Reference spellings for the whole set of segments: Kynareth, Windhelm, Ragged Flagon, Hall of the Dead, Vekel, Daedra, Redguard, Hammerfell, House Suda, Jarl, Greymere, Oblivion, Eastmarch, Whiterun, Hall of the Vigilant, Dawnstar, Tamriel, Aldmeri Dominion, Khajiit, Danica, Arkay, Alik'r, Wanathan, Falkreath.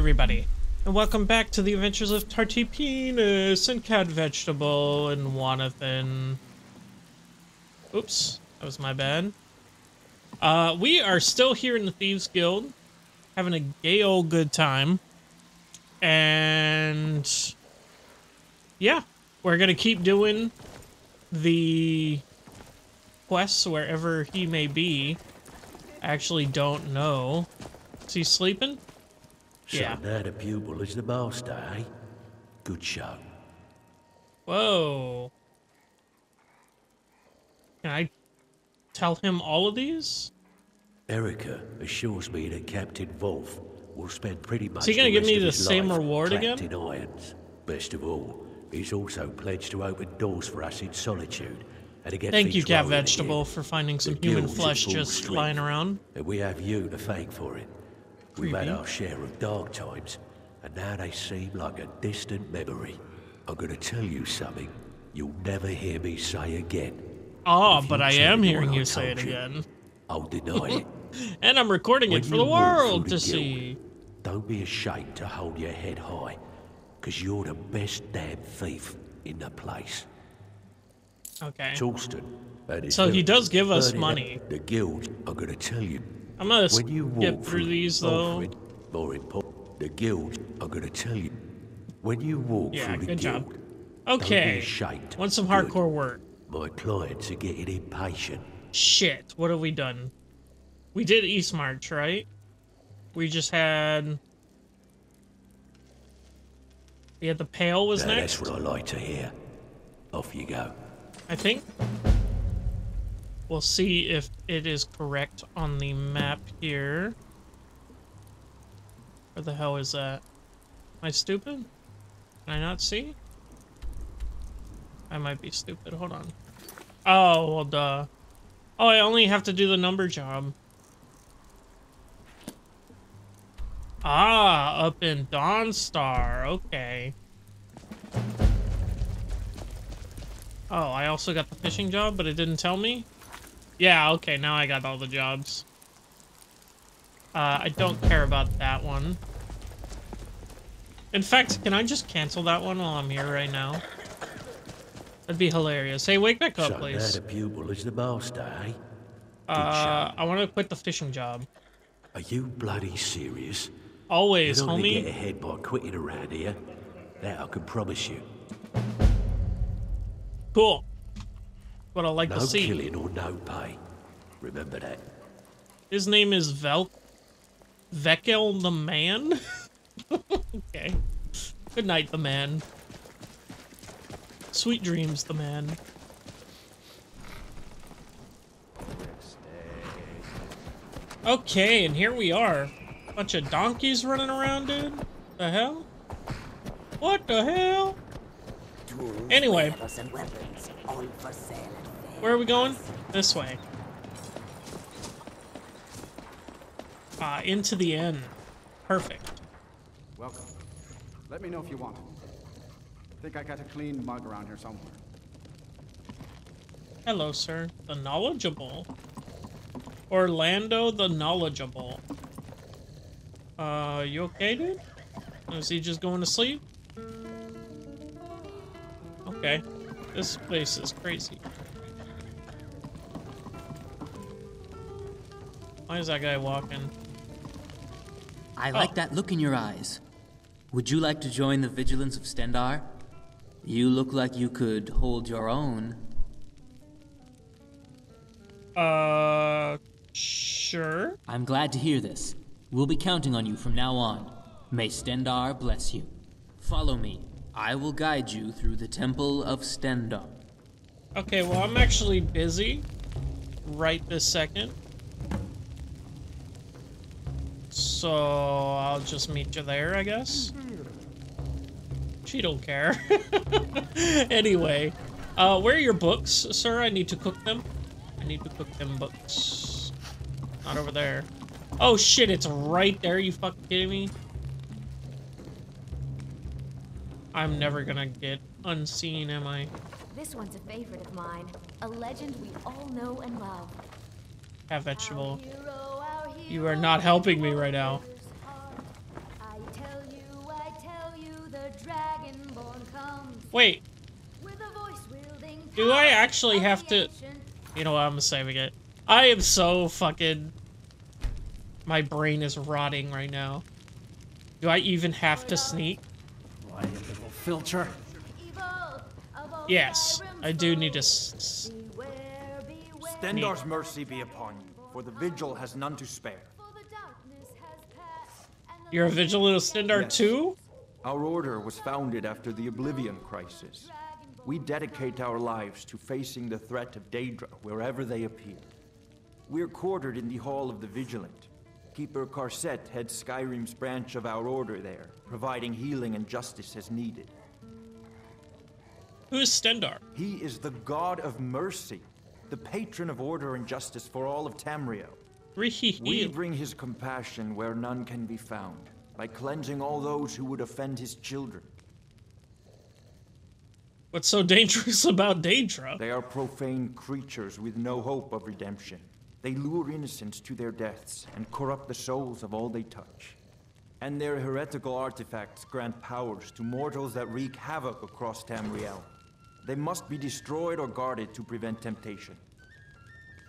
everybody, and welcome back to the adventures of Tartipenus and Cat Vegetable and Wanathan. Oops, that was my bad. We are still here in the Thieves Guild, having a gay old good time, and yeah, we're gonna keep doing the quests wherever he may be. I actually don't know. Is he sleeping? Yeah. Shot that a pupil is the boss die. Good shot. Whoa. Can I tell him all of these? Erica assures me that Captain Wolf will spend pretty much. Is he gonna give me the same reward again? In irons. Best of all, he's also pledged to open doors for us in Solitude. Thank you, Cat Vegetable, for finding some human flesh just lying around. And we have you to thank for it. We've had our share of dark times, and now they seem like a distant memory. I'm going to tell you something you'll never hear me say again. Ah, but I am hearing you say it again. I'll deny it. And I'm recording it for the world to see. Don't be ashamed to hold your head high, because you're the best damn thief in the place. Okay. So he does give us money. The guild, I'm gonna tell you. I'm gonna skip through these though. More important, the guild, I'm gonna tell you. When you walk through the guild, okay. Want some hardcore work? My clients are getting impatient. Shit! What have we done? We did Eastmarch, right? We just had. Yeah, the Pale was next. That's what I like to hear. Off you go. I think we'll see if it is correct on the map here. Where the hell is that? Am I stupid? Can I not see? I might be stupid. Hold on. Oh, well, duh. Oh, I only have to do the number job. Ah, up in Dawnstar. Okay. Oh, I also got the fishing job, but it didn't tell me? Yeah, okay, now I got all the jobs. I don't care about that one. In fact, can I just cancel that one while I'm here right now? That'd be hilarious. Hey, wake back up, please. That a pupil is the boss die. I want to quit the fishing job. Are you bloody serious? Always, homie. You're only get ahead by quitting around here. That I can promise you. Cool. What I like to see. No killing or no pay. Remember that. His name is Vekel the Man? Okay. Good night, the man. Sweet dreams, the man. Okay, and here we are. Bunch of donkeys running around, dude. The hell? What the hell? Anyway, where are we going? This way. Into the inn. Perfect. Welcome. Let me know if you want. I think I got a clean mug around here somewhere. Hello, sir. The Knowledgeable. Orlando the Knowledgeable. You okay, dude? Is he just going to sleep? Okay, this place is crazy. Why is that guy walking? I like that look in your eyes. Would you like to join the Vigilance of Stendarr? You look like you could hold your own. Sure. I'm glad to hear this. We'll be counting on you from now on. May Stendarr bless you. Follow me. I will guide you through the Temple of Stendarr. Okay, well, I'm actually busy right this second. So I'll just meet you there, I guess. She don't care. Anyway, where are your books, sir? I need to cook them. I need to cook them books. Not over there. Oh, shit, it's right there. You fucking kidding me? I'm never gonna get unseen, am I? This one's a favorite of mine. A legend we all know and love. Cat Vegetable. Our hero, you are not helping me right now. I tell Wait. Do I actually have to... You know what? I'm saving it. I am so fucking... My brain is rotting right now. Do I even have to sneak? Filter. Yes, I do need to... Stendarr's mercy be upon you, for the vigil has none to spare. You're a vigilant of Stendarr too? Our order was founded after the Oblivion crisis. We dedicate our lives to facing the threat of Daedra wherever they appear. We're quartered in the Hall of the Vigilant. Keeper Karset heads Skyrim's branch of our order there, providing healing and justice as needed. Who is Stendarr? He is the god of mercy, the patron of order and justice for all of Tamriel. We bring his compassion where none can be found, by cleansing all those who would offend his children. What's so dangerous about Daedra? They are profane creatures with no hope of redemption. They lure innocents to their deaths and corrupt the souls of all they touch. And their heretical artifacts grant powers to mortals that wreak havoc across Tamriel. They must be destroyed or guarded to prevent temptation.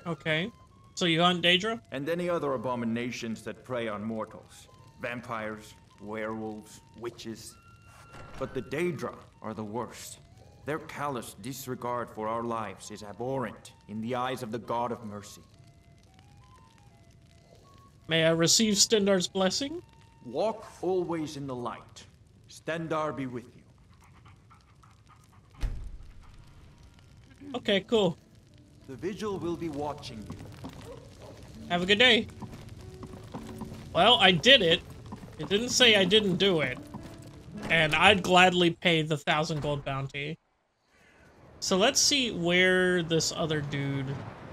Okay. So you on Daedra? And any other abominations that prey on mortals. Vampires, werewolves, witches. But the Daedra are the worst. Their callous disregard for our lives is abhorrent in the eyes of the God of Mercy. May I receive Stendarr's blessing? Walk always in the light. Stendarr be with you. Okay, cool. The vigil will be watching you. Have a good day. Well, I did it. It didn't say I didn't do it. And I'd gladly pay the 1,000 gold bounty. So let's see where this other dude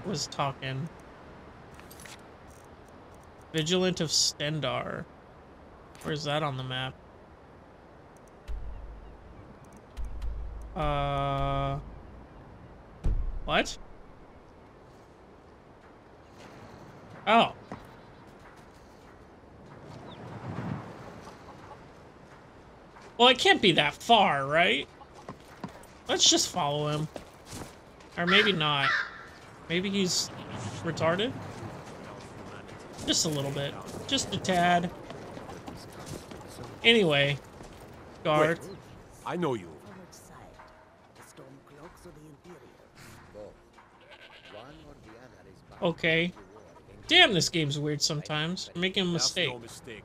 was talking. Vigilant of Stendarr. Where's that on the map? What? Oh. Well, it can't be that far, right? Let's just follow him. Or maybe not. Maybe he's retarded? Just a little bit. Just a tad. Anyway. Guard. Wait, I know you. Okay. Damn, this game's weird sometimes. I'm making a mistake. No mistake.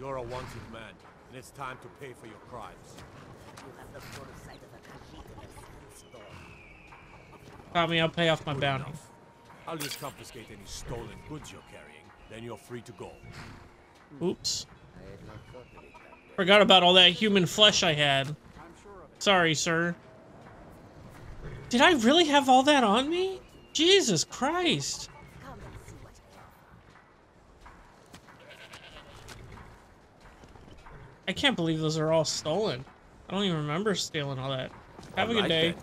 You're a wanted man, and it's time to pay for your crimes. Tommy, I'll pay off my bounty. I'll just confiscate any stolen goods you're carrying. Then you're free to go. Oops. Forgot about all that human flesh I had. Sorry, sir. Did I really have all that on me? Jesus Christ. I can't believe those are all stolen. I don't even remember stealing all that. Have a good day.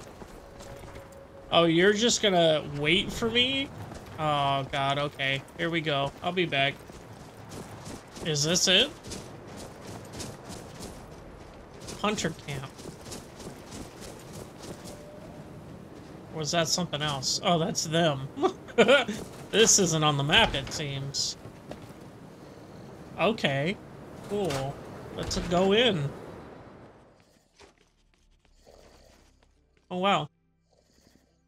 Oh, you're just gonna wait for me? Oh god, okay. Here we go. I'll be back. Is this it? Hunter camp. Or was that something else? Oh, that's them. This isn't on the map, it seems. Okay. Cool. Let's go in. Oh, wow.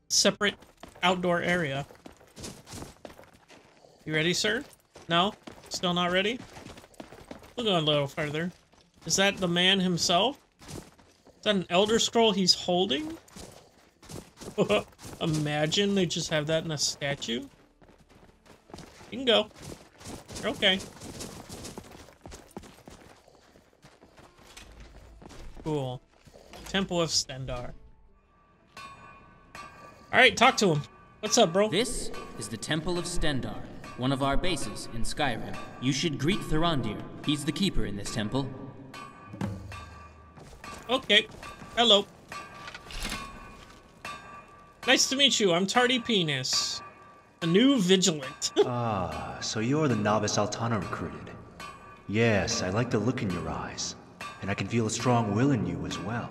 Separate outdoor area. You ready, sir? No? Still not ready? We'll go a little further. Is that the man himself? Is that an Elder Scroll he's holding? Imagine they just have that in a statue. You can go. You're okay. Cool. Temple of Stendarr. Alright, talk to him. What's up, bro? This is the Temple of Stendarr, one of our bases in Skyrim. You should greet Therondir. He's the keeper in this temple. Okay. Hello. Nice to meet you. I'm Tartipenus, a new vigilant. Ah, so you're the novice Altana recruited. Yes, I like the look in your eyes, and I can feel a strong will in you as well.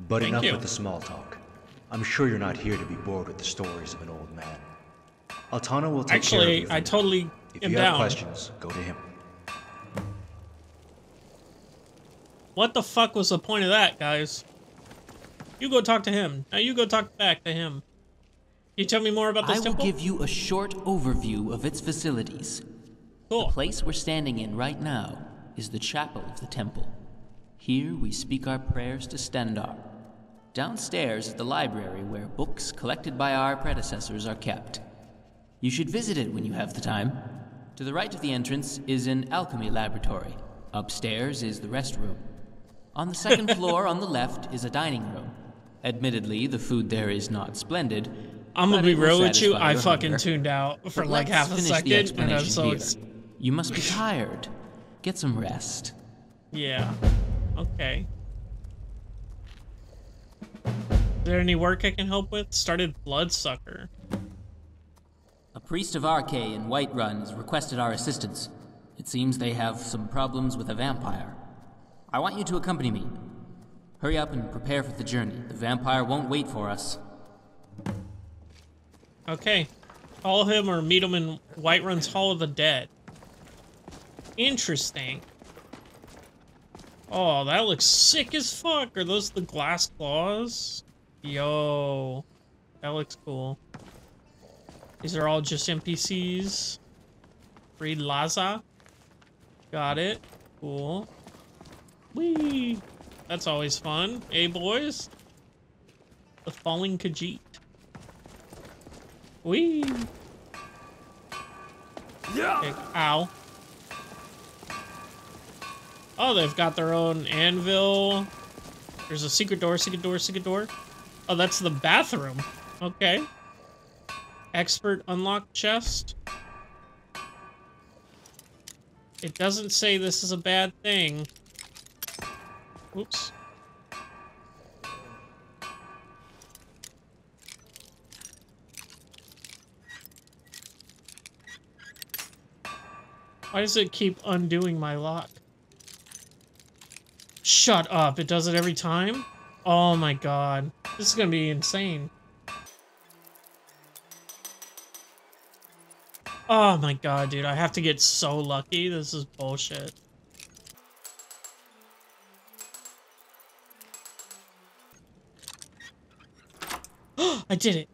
But enough with the small talk. I'm sure you're not here to be bored with the stories of an old man. Altana will take care of you. Actually, I totally am down. If you have questions, go to him. What the fuck was the point of that, guys? You go talk to him. Now you go talk back to him. Can you tell me more about this temple? I will give you a short overview of its facilities. Cool. The place we're standing in right now is the chapel of the temple. Here we speak our prayers to Stendarr. Downstairs is the library where books collected by our predecessors are kept. You should visit it when you have the time. To the right of the entrance is an alchemy laboratory. Upstairs is the restroom. On the second floor on the left is a dining room. Admittedly, the food there is not splendid. I'm gonna be real with you, I fucking tuned out for like half a second and I'm so excited. You must be tired. Get some rest. Yeah. Okay. Is there any work I can help with? Started Bloodsucker. A priest of Arkay in Whiterun has requested our assistance. It seems they have some problems with a vampire. I want you to accompany me. Hurry up and prepare for the journey. The vampire won't wait for us. Okay. Call him or meet him in Whiterun's Hall of the Dead. Interesting. Oh, that looks sick as fuck. Are those the glass claws? Yo. That looks cool. These are all just NPCs. Read Laza. Got it. Cool. Whee! That's always fun. Hey, boys. The Falling Khajiit. Whee! Yeah. Okay. Ow. Oh, they've got their own anvil. There's a secret door, secret door, secret door. Oh, that's the bathroom. Okay. Expert unlock chest. It doesn't say this is a bad thing. Oops. Why does it keep undoing my lock? Shut up. It does it every time? Oh my god. This is gonna be insane. Oh my god, dude. I have to get so lucky. This is bullshit. I did it.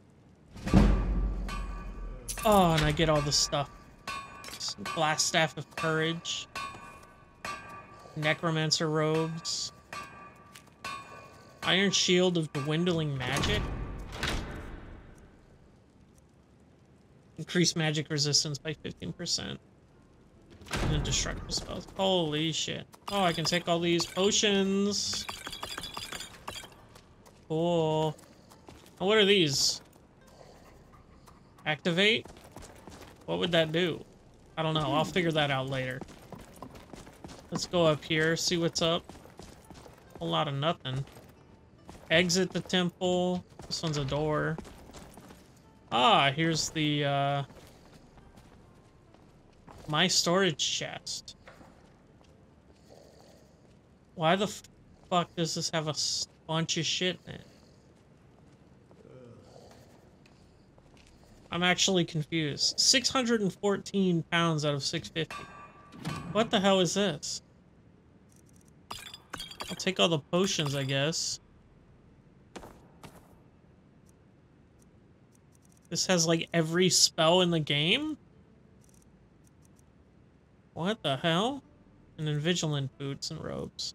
Oh, and I get all this stuff. Some glass staff of courage. Necromancer robes. Iron shield of dwindling magic. Increased magic resistance by 15%. And indestructible spells. Holy shit. Oh, I can take all these potions. Cool. Oh, what are these? Activate? What would that do? I don't know. I'll figure that out later. Let's go up here, see what's up. A lot of nothing. Exit the temple. This one's a door. Ah, here's the, my storage chest. Why the fuck does this have a bunch of shit in it? I'm actually confused. 614 pounds out of 650. What the hell is this? I'll take all the potions, I guess. This has like every spell in the game? What the hell? And then Vigilant boots and robes.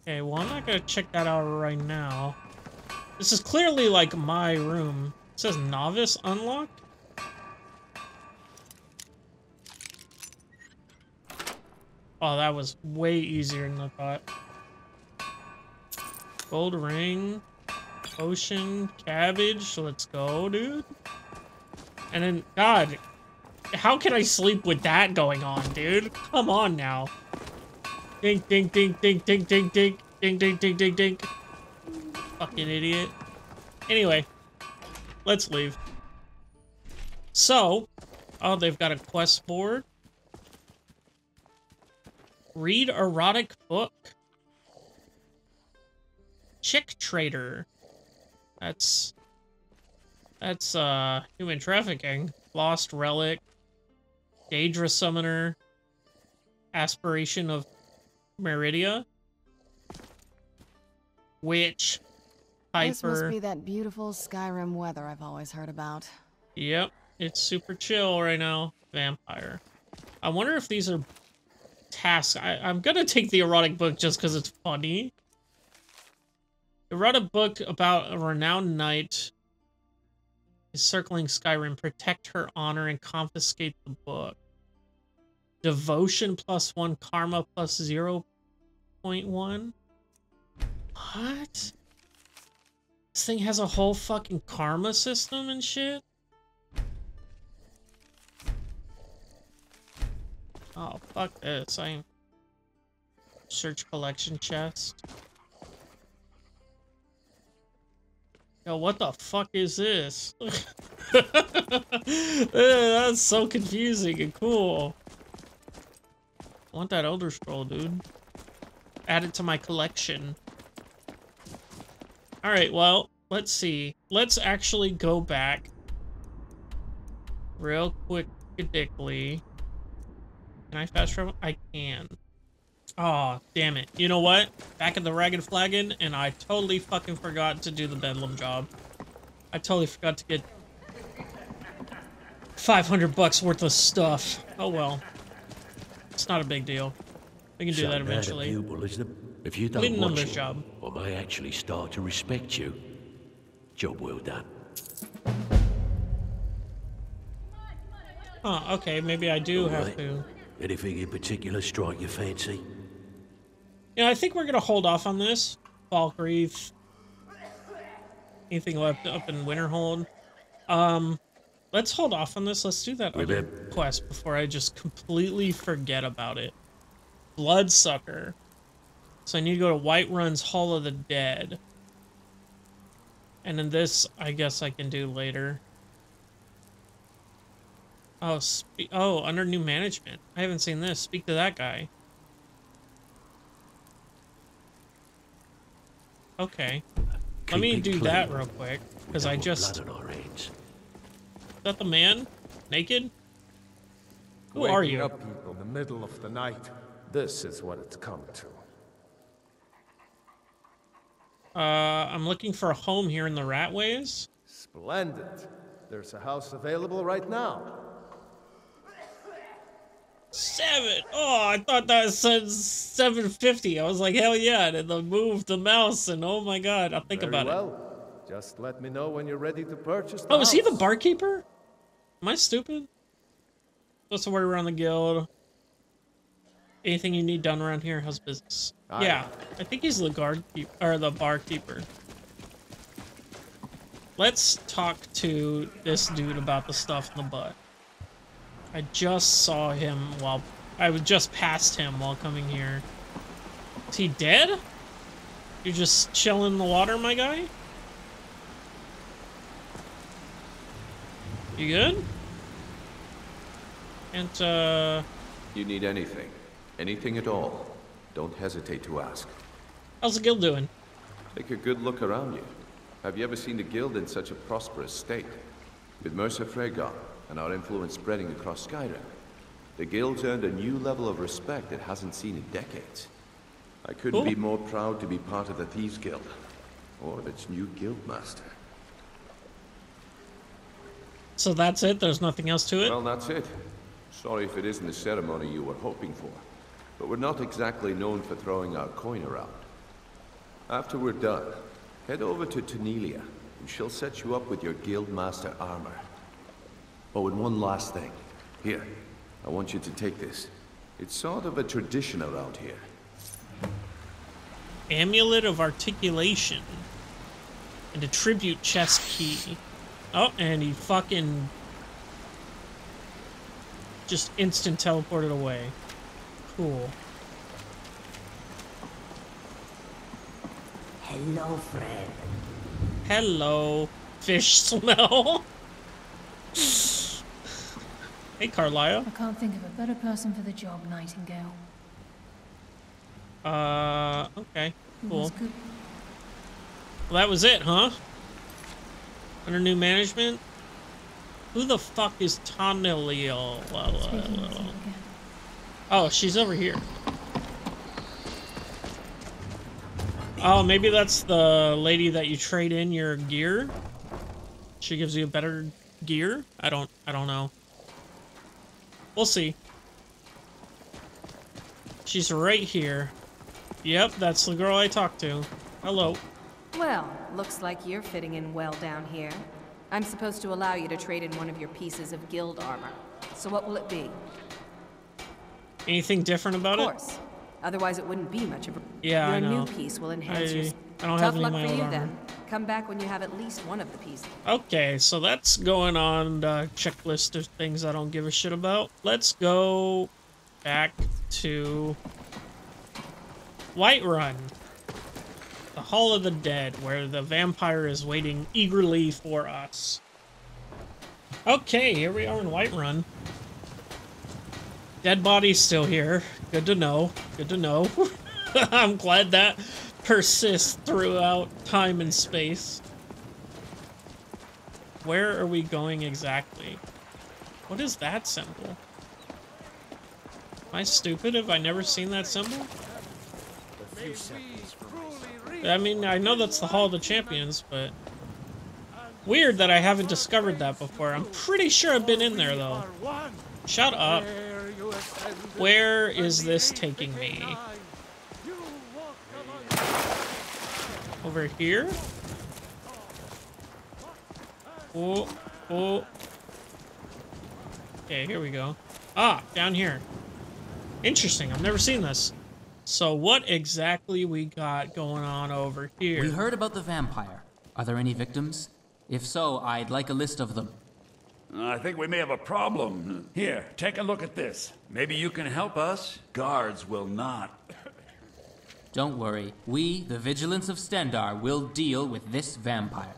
Okay, well I'm not gonna check that out right now. This is clearly like my room. It says novice unlocked. Oh, that was way easier than I thought. Gold ring, potion, cabbage. Let's go, dude. And then, God, how can I sleep with that going on, dude? Come on now. Dink, dink, dink, dink, dink, dink, dink, dink, dink, dink, dink, dink. Fucking idiot. Anyway, let's leave. So, oh, they've got a quest board. Read erotic book. chick trader. That's human trafficking. Lost relic. Daedra summoner. Aspiration of Meridia. Witch. Hyper. This must be that beautiful Skyrim weather I've always heard about. Yep, it's super chill right now. Vampire. I wonder if these are tasks. I'm gonna take the erotic book just because it's funny. Erotic book about a renowned knight is circling Skyrim. Protect her honor and confiscate the book. Devotion +1, karma +0.1. What? This thing has a whole fucking karma system and shit? Oh, fuck this. I search collection chest. Yo, what the fuck is this? That's so confusing and cool. I want that Elder Scroll, dude. Add it to my collection. Alright, well, let's see. Let's actually go back real quickly. Can I fast travel? I can. Oh, damn it. You know what? Back at the Ragged Flagon, and I totally fucking forgot to do the Bedlam job. I totally forgot to get $500 worth of stuff. Oh, well. It's not a big deal. We can do that eventually. If you don't watch it, I may actually start to respect you. Job well done. Oh, okay. Maybe I do have to... Anything in particular strike your fancy? Yeah, I think we're gonna hold off on this. Falkreath. Anything left up in Winterhold? Let's hold off on this. Let's do that other quest before I just completely forget about it. Bloodsucker. So I need to go to Whiterun's Hall of the Dead. And then this, I guess I can do later. Oh, under new management. I haven't seen this. Speak to that guy. Okay. Let me do that real quick, because I just... Is that the man? Naked? Who are you? Waking up people in the middle of the night. This is what it's come to. I'm looking for a home here in the Ratways. Splendid. There's a house available right now. 7! Oh, I thought that said 750. I was like, hell yeah, and then move the mouse, and oh my god, I'll think about it. Just let me know when you're ready to purchase the house. Is he the barkeeper? Am I stupid? What's the word around the guild? Anything you need done around here? How's business? Yeah, I think he's the guard keeper, or the barkeeper. Let's talk to this dude about the stuff in the butt. I just saw him while... I was just past him while coming here. Is he dead? You're just chilling in the water, my guy? You good? And, You need anything. Anything at all. Don't hesitate to ask. How's the guild doing? Take a good look around you. Have you ever seen the guild in such a prosperous state? With Mercer Frey gone, and our influence spreading across Skyrim, the guild's earned a new level of respect it hasn't seen in decades. I couldn't be more proud to be part of the Thieves Guild, or of its new guildmaster. So that's it? There's nothing else to it? Well, that's it. Sorry if it isn't the ceremony you were hoping for, but we're not exactly known for throwing our coin around. After we're done, head over to Tonilia, and she'll set you up with your guildmaster armor. Oh, and one last thing. Here, I want you to take this. It's sort of a tradition around here. Amulet of Articulation. And a tribute chest key. Oh, and he fucking... just instant teleported away. Cool. Hello, friend. Hello, fish smell. Hey, Carlisle. I can't think of a better person for the job, Nightingale. Okay, cool. Well, that was it, huh? Under new management? Who the fuck is Tonilia? Oh, she's over here. Oh, maybe that's the lady that you trade in your gear. She gives you a better gear. I don't know. We'll see. She's right here. Yep, that's the girl I talked to. Hello. Well, looks like you're fitting in well down here. I'm supposed to allow you to trade in one of your pieces of guild armor. So what will it be? Anything different about it? Of course. Otherwise, it wouldn't be much of a... Yeah, I know. Your new piece will enhance your... I don't have any of my own armor. Tough luck for you, then. Come back when you have at least one of the pieces. Okay, so that's going on the checklist of things I don't give a shit about. Let's go back to Whiterun. The Hall of the Dead, where the vampire is waiting eagerly for us. Okay, here we are in Whiterun. Dead body's still here. Good to know. Good to know. I'm glad that persists throughout time and space. Where are we going exactly? What is that symbol? Am I stupid? Have I never seen that symbol? I mean, I know that's the Hall of the Champions, but... Weird that I haven't discovered that before. I'm pretty sure I've been in there, though. Shut up. Where is this taking me? Over here? Oh, oh. Okay, here we go. Ah, down here. Interesting, I've never seen this. So what exactly we got going on over here? We heard about the vampire. Are there any victims? If so, I'd like a list of them. I think we may have a problem. Here, take a look at this. Maybe you can help us. Guards will not. Don't worry. We, the Vigilance of Stendarr, will deal with this vampire.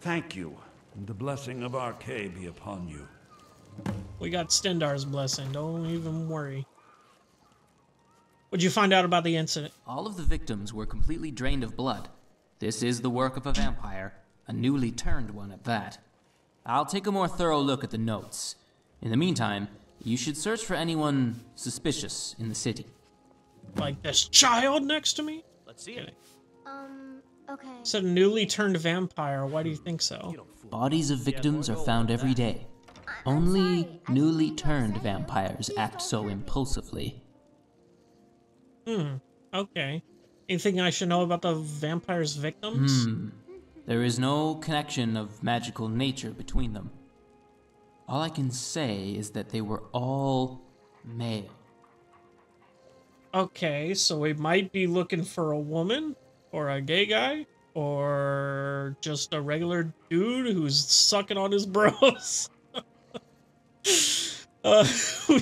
Thank you. And the blessing of Arkay be upon you. We got Stendarr's blessing. Don't even worry. What'd you find out about the incident? All of the victims were completely drained of blood. This is the work of a vampire. A newly turned one at that. I'll take a more thorough look at the notes. In the meantime, you should search for anyone suspicious in the city. Like this child next to me? Let's see it. Okay. It's a newly turned vampire. Why do you think so? Bodies of victims are found every day. Only newly turned vampires act so impulsively. Hmm. Okay. Anything I should know about the vampire's victims? Hmm. There is no connection of magical nature between them. All I can say is that they were all male. Okay, so we might be looking for a woman, or a gay guy, or just a regular dude who's sucking on his bros.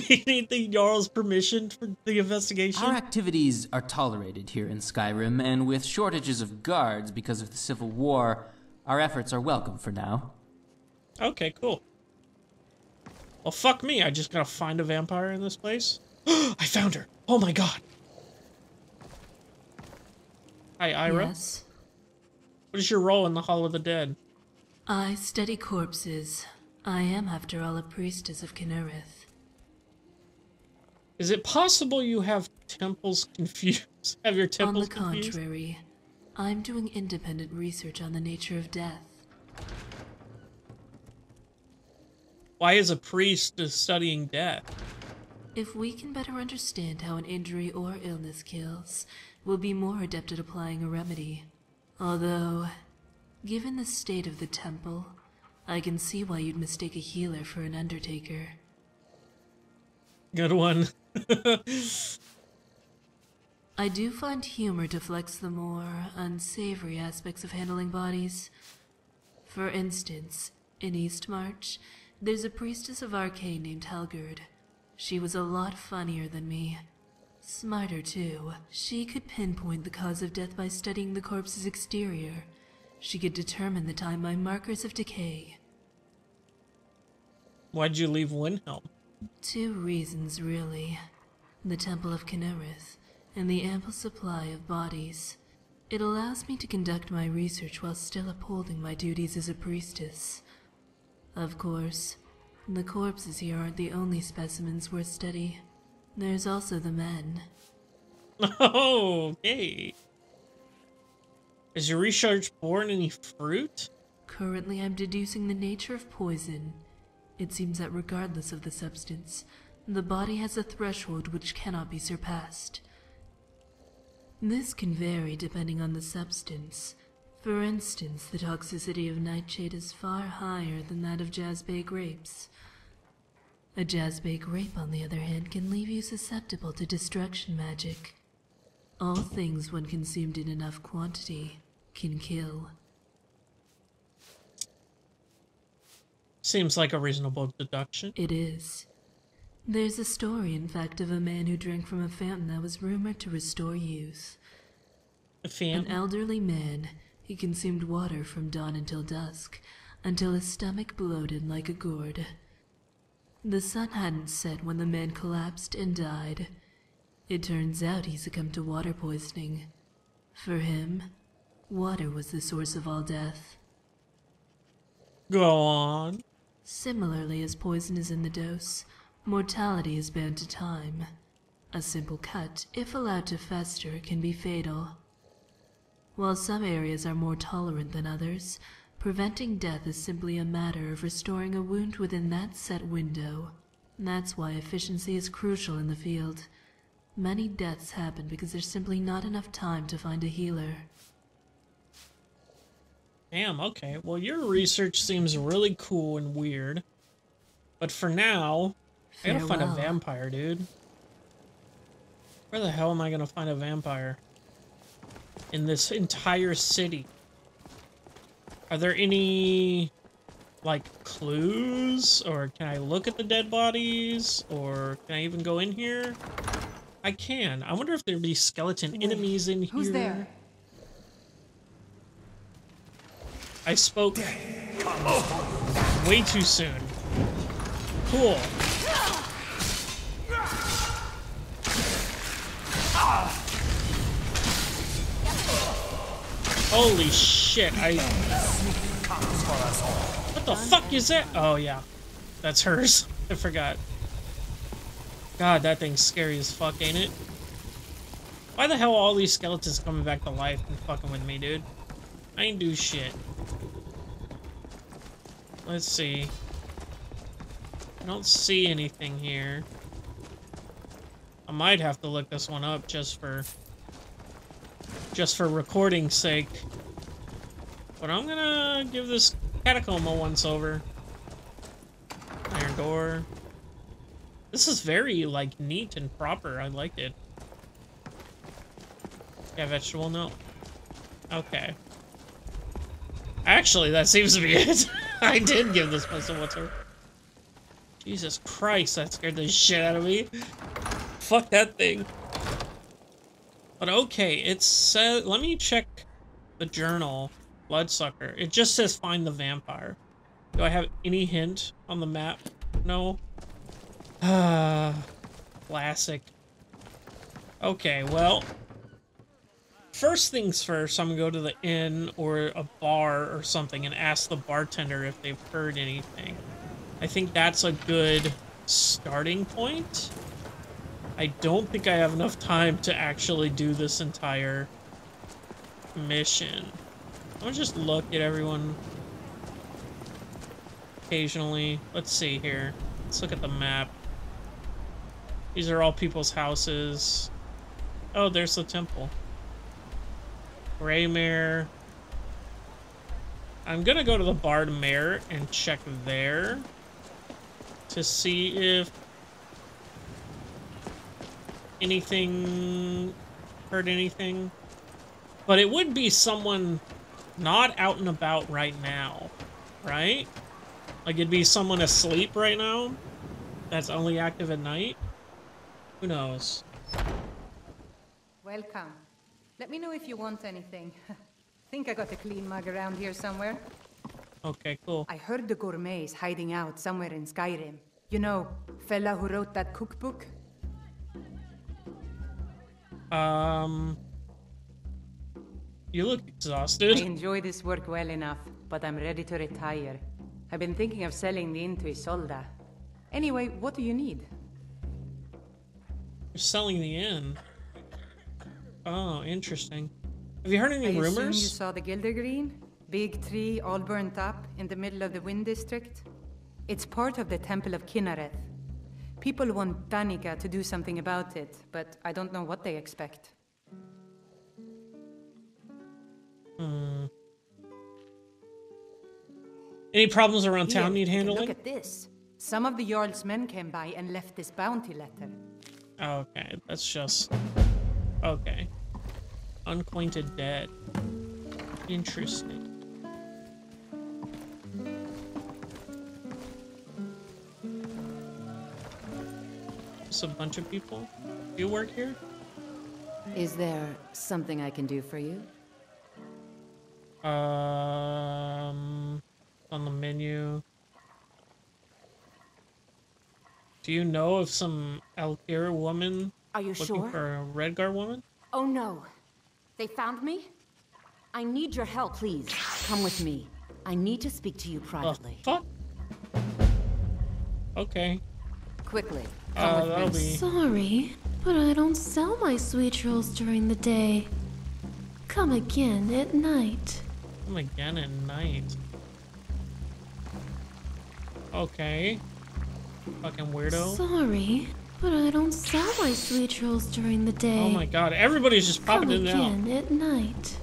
We need the Jarl's permission for the investigation. Our activities are tolerated here in Skyrim, and with shortages of guards because of the Civil War, our efforts are welcome for now. Okay, cool. Well, fuck me, I just gotta find a vampire in this place. I found her! Oh my god! Hi, Ira. Yes? What is your role in the Hall of the Dead? I study corpses. I am, after all, a priestess of Kynareth. Is it possible you have temples confused? Have your temples confused? On the contrary, I'm doing independent research on the nature of death. Why is a priest studying death? If we can better understand how an injury or illness kills, we'll be more adept at applying a remedy. Although, given the state of the temple, I can see why you'd mistake a healer for an undertaker. Good one. I do find humor deflects the more unsavory aspects of handling bodies. For instance, in Eastmarch, there's a priestess of Arkay named Helgard. She was a lot funnier than me. Smarter, too. She could pinpoint the cause of death by studying the corpse's exterior. She could determine the time by markers of decay. Why'd you leave Windhelm? Two reasons, really. The Temple of Kynareth, and the ample supply of bodies. It allows me to conduct my research while still upholding my duties as a priestess. Of course, the corpses here aren't the only specimens worth study. There's also the men. Oh, okay. Is your research borne any fruit? Currently, I'm deducing the nature of poison. It seems that regardless of the substance, the body has a threshold which cannot be surpassed. This can vary depending on the substance. For instance, the toxicity of nightshade is far higher than that of jasbei grapes. A jasbei grape, on the other hand, can leave you susceptible to destruction magic. All things, when consumed in enough quantity, can kill. Seems like a reasonable deduction. It is. There's a story, in fact, of a man who drank from a fountain that was rumored to restore youth. A fountain? An elderly man. He consumed water from dawn until dusk, until his stomach bloated like a gourd. The sun hadn't set when the man collapsed and died. It turns out he succumbed to water poisoning. For him, water was the source of all death. Go on. Similarly, as poison is in the dose, mortality is bound to time. A simple cut, if allowed to fester, can be fatal. While some areas are more tolerant than others, preventing death is simply a matter of restoring a wound within that set window. That's why efficiency is crucial in the field. Many deaths happen because there's simply not enough time to find a healer. Damn, okay. Well, your research seems really cool and weird. But for now... Farewell. I gotta find a vampire, dude. Where the hell am I gonna find a vampire? In this entire city. Are there any, like, clues? Or can I look at the dead bodies? Or can I even go in here? I can. I wonder if there'd be skeleton enemies in here. Who's there? I spoke way too soon. Cool. Holy shit, What the fuck is that? Oh, yeah. That's hers. I forgot. God, that thing's scary as fuck, ain't it? Why the hell are all these skeletons coming back to life and fucking with me, dude? I ain't do shit. Let's see. I don't see anything here. I might have to look this one up just for recording's sake. But I'm gonna give this catacomb a once over. Iron door. This is very, like, neat and proper. I like it. Yeah, vegetable, no. Okay. Actually, that seems to be it. I did give this place a once over. Jesus Christ, that scared the shit out of me. Fuck that thing. But okay, it says... Let me check the journal. Bloodsucker. It just says find the vampire. Do I have any hint on the map? No? Classic. Okay, well... First things first, I'm gonna go to the inn or a bar or something and ask the bartender if they've heard anything. I think that's a good starting point. I don't think I have enough time to actually do this entire mission. I'm gonna just look at everyone occasionally. Let's see here. Let's look at the map. These are all people's houses. Oh, there's the temple. Greymere. I'm gonna go to the Bard Mare and check there to see if anything heard anything, but it would be someone not out and about right now, right? Like, it'd be someone asleep right now that's only active at night. Who knows? Welcome. Let me know if you want anything. Think I got a clean mug around here somewhere. Okay, cool. I heard the gourmet's hiding out somewhere in Skyrim. You know, fella who wrote that cookbook? You look exhausted. I enjoy this work well enough, but I'm ready to retire. I've been thinking of selling the inn to Isolda. Anyway, what do you need? You're selling the inn? Oh, interesting. Have you heard any rumors? I assume you saw the Gildergreen? Big tree all burnt up in the middle of the Wind District? It's part of the Temple of Kynareth. People want Danica to do something about it, but I don't know what they expect. Any problems around town need handling? Look at this. Some of the Jarl's men came by and left this bounty letter. Okay, that's just... Okay. Unacquainted dead. Interesting. Just a bunch of people. Do you work here? Is there something I can do for you? On the menu. Do you know of some Alik'r woman? Are you sure? Looking for a Redguard woman? Oh no. They found me? I need your help, please. Come with me. I need to speak to you privately. Fuck? Okay. Quickly. Come with me. Sorry, but I don't sell my sweet rolls during the day. Come again at night. Come again at night. Okay. Fucking weirdo. Sorry, but I don't sell my sweet rolls during the day. Oh my god, everybody's just popping in now. Come again at night.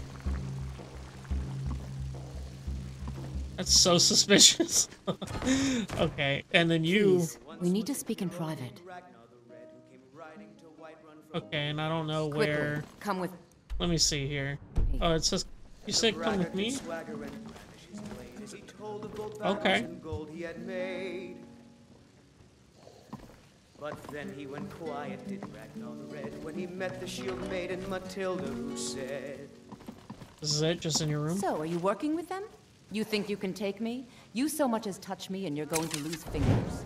That's so suspicious. Okay, and then you... Please, we need to speak in private. Okay, and I don't know where... Quickly, come with... Let me see here. Oh, it says... You said come with me? Okay. But then he went quiet, did Ragnar the Red, when he met the shield maiden Matilda, who said... This is it? Just in your room? So, are you working with them? You think you can take me? You so much as touch me and you're going to lose fingers.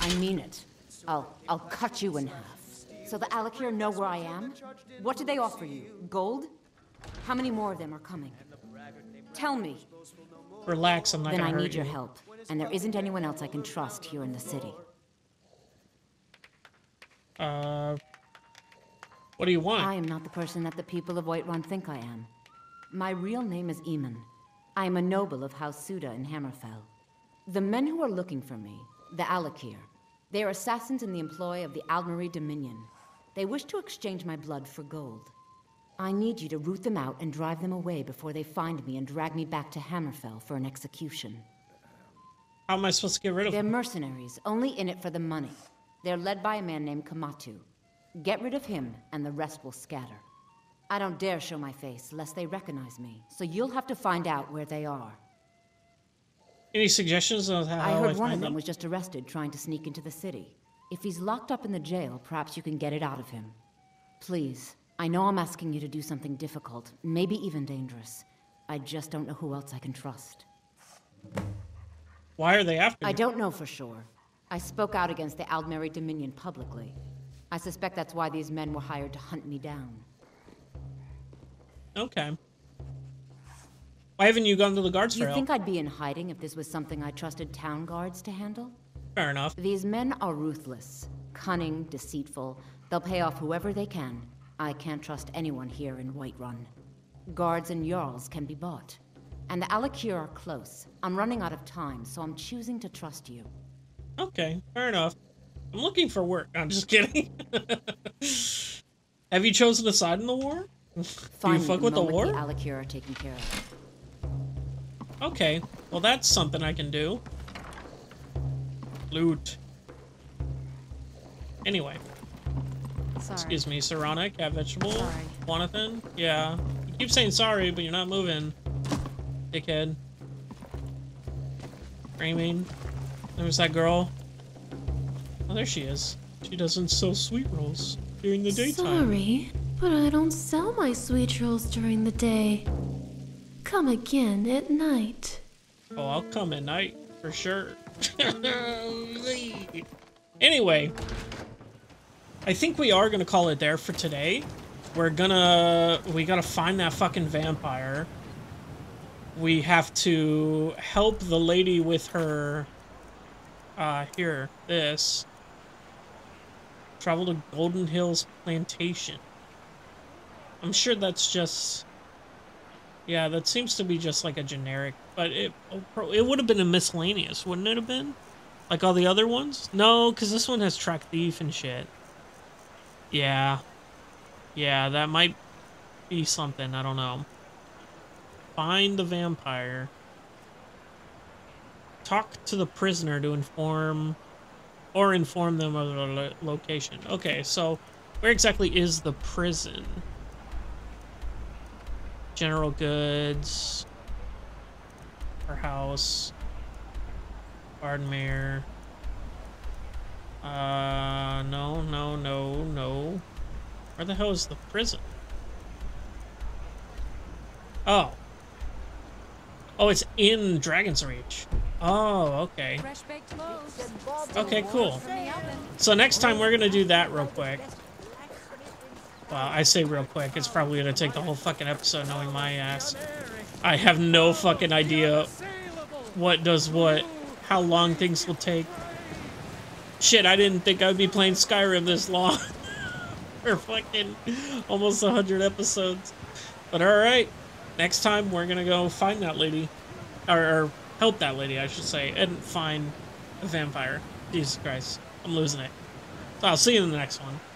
I mean it. I'll cut you in half. So the Alik'r know where I am? What did they offer you? Gold? How many more of them are coming? Tell me. Relax, I'm not gonna hurt you. Then I need your help, and there isn't anyone else I can trust here in the city. What do you want? I am not the person that the people of Whiterun think I am. My real name is Eamon. I am a noble of House Suda in Hammerfell. The men who are looking for me, the Alik'r, they are assassins in the employ of the Aldmeri Dominion. They wish to exchange my blood for gold. I need you to root them out and drive them away before they find me and drag me back to Hammerfell for an execution. How am I supposed to get rid of them? They're mercenaries, only in it for the money. They're led by a man named Kamatu. Get rid of him, and the rest will scatter. I don't dare show my face, lest they recognize me, so you'll have to find out where they are. Any suggestions on how I heard one of them was just arrested trying to sneak into the city. If he's locked up in the jail, perhaps you can get it out of him. Please, I know I'm asking you to do something difficult, maybe even dangerous. I just don't know who else I can trust. Why are they after you? I don't know for sure. I spoke out against the Aldmeri Dominion publicly. I suspect that's why these men were hired to hunt me down. Okay. Why haven't you gone to the guards trail? You think I'd be in hiding if this was something I trusted town guards to handle? Fair enough. These men are ruthless, cunning, deceitful. They'll pay off whoever they can. I can't trust anyone here in Whiterun. Guards and Jarls can be bought. And the Alik'r are close. I'm running out of time, so I'm choosing to trust you. Okay, fair enough. I'm looking for work. I'm just kidding. Have you chosen a side in the war? Finally, do you fuck with the war? The Alik'r are taken care of. Okay, well that's something I can do. Loot. Anyway. Sorry. Excuse me, Sarana, cat vegetable, Wanathan. Yeah. You keep saying sorry, but you're not moving. Dickhead. Screaming. There's that girl. Oh, there she is. She doesn't sell sweet rolls during the daytime. Sorry, but I don't sell my sweet rolls during the day. Come again at night. Oh, I'll come at night for sure. Anyway, I think we are gonna call it there for today. We gotta find that fucking vampire. We have to help the lady with her, here, this. Travel to Golden Hills Plantation. I'm sure that's just, yeah, that seems to be just like a generic, but it would have been a miscellaneous, wouldn't it have been? Like all the other ones? No, because this one has track thief and shit. Yeah. Yeah, that might be something, I don't know. Find the vampire. Talk to the prisoner to inform them of the location. Okay, so where exactly is the prison? General goods. Her house. Bardmere. No, no, no, no. Where the hell is the prison? Oh. Oh, it's in Dragon's Reach. Oh, okay. Okay, cool. So next time we're gonna do that real quick. Well, I say real quick. It's probably gonna take the whole fucking episode knowing my ass. I have no fucking idea what does what, how long things will take. Shit, I didn't think I'd be playing Skyrim this long. For fucking almost 100 episodes. But alright. Next time, we're gonna go find that lady. Or help that lady, I should say. And find a vampire. Jesus Christ. I'm losing it. So I'll see you in the next one.